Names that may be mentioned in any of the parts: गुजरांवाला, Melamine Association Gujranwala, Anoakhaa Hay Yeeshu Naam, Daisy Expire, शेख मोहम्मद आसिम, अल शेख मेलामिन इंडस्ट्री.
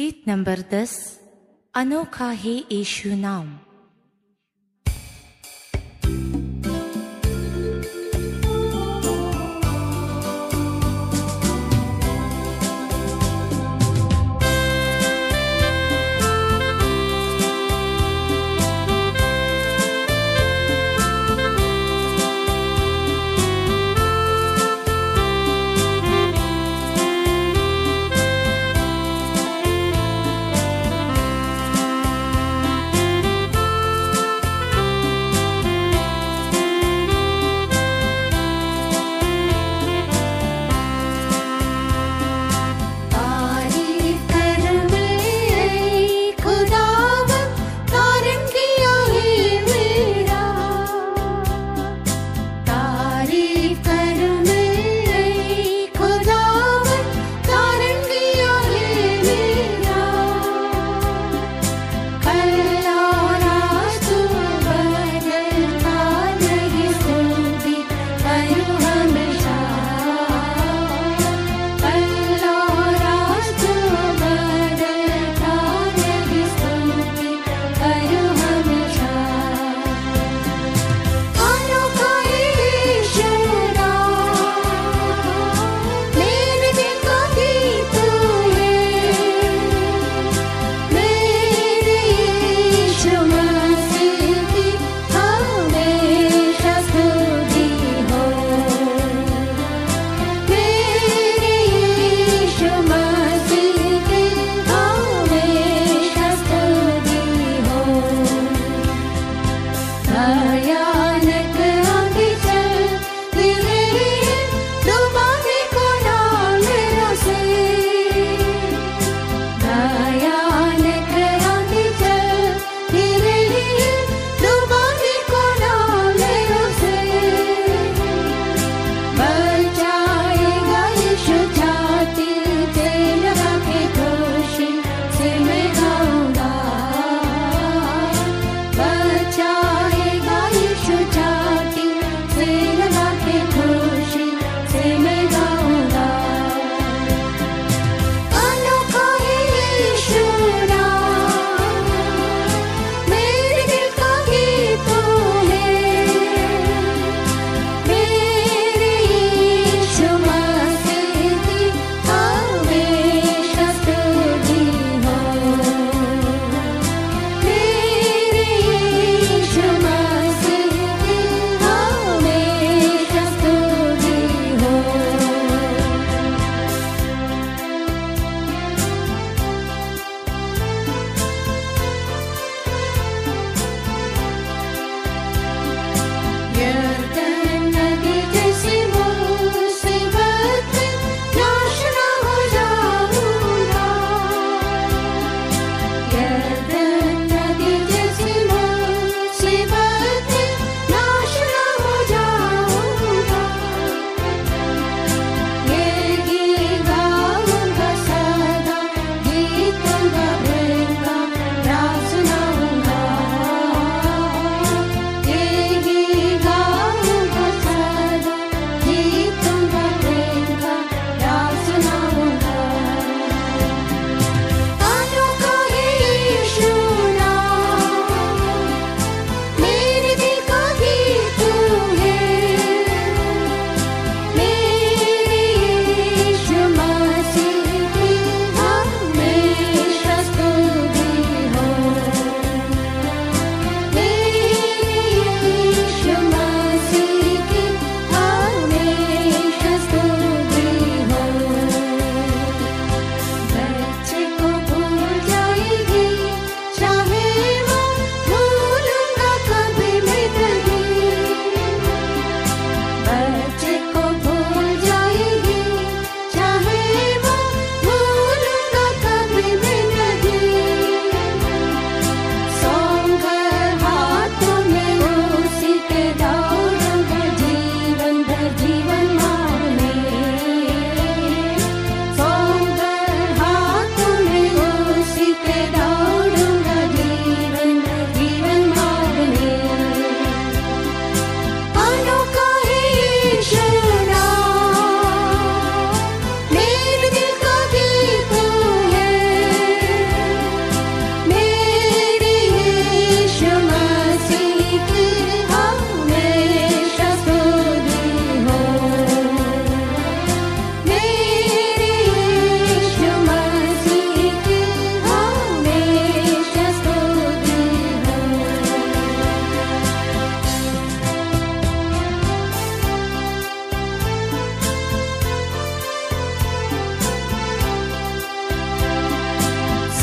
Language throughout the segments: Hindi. गीत नंबर 10 अनोखा है यीशु नाम।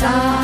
सा।